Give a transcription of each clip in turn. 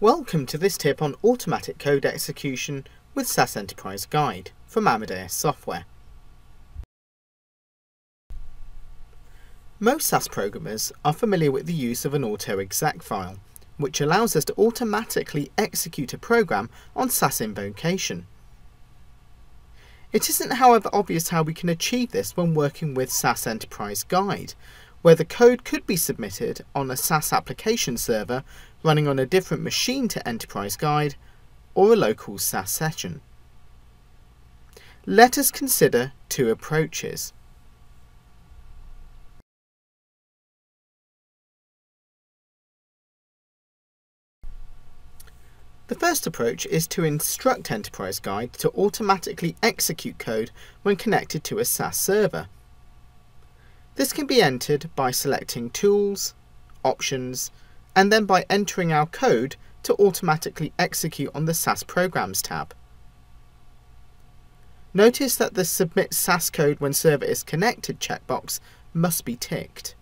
Welcome to this tip on automatic code execution with SAS Enterprise Guide from Amadeus Software. Most SAS programmers are familiar with the use of an autoexec file, which allows us to automatically execute a program on SAS invocation. It isn't, however, obvious how we can achieve this when working with SAS Enterprise Guide, where the code could be submitted on a SAS application server running on a different machine to Enterprise Guide or a local SAS session. Let us consider two approaches. The first approach is to instruct Enterprise Guide to automatically execute code when connected to a SAS server. This can be entered by selecting Tools, Options, and then by entering our code to automatically execute on the SAS Programs tab. Notice that the Submit SAS Code when Server is Connected checkbox must be ticked.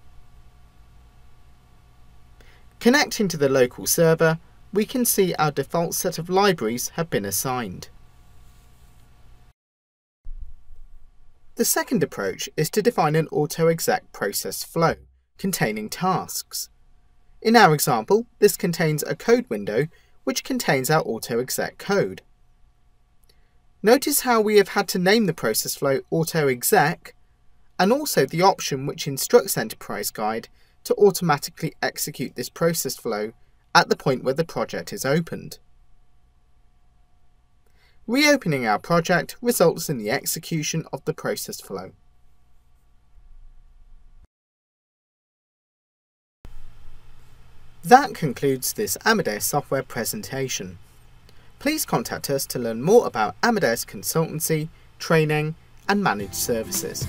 Connecting to the local server, we can see our default set of libraries have been assigned. The second approach is to define an autoexec process flow containing tasks. In our example, this contains a code window which contains our autoexec code. Notice how we have had to name the process flow autoexec and also the option which instructs Enterprise Guide to automatically execute this process flow at the point where the project is opened. Reopening our project results in the execution of the process flow. That concludes this Amadeus Software presentation. Please contact us to learn more about Amadeus consultancy, training and managed services.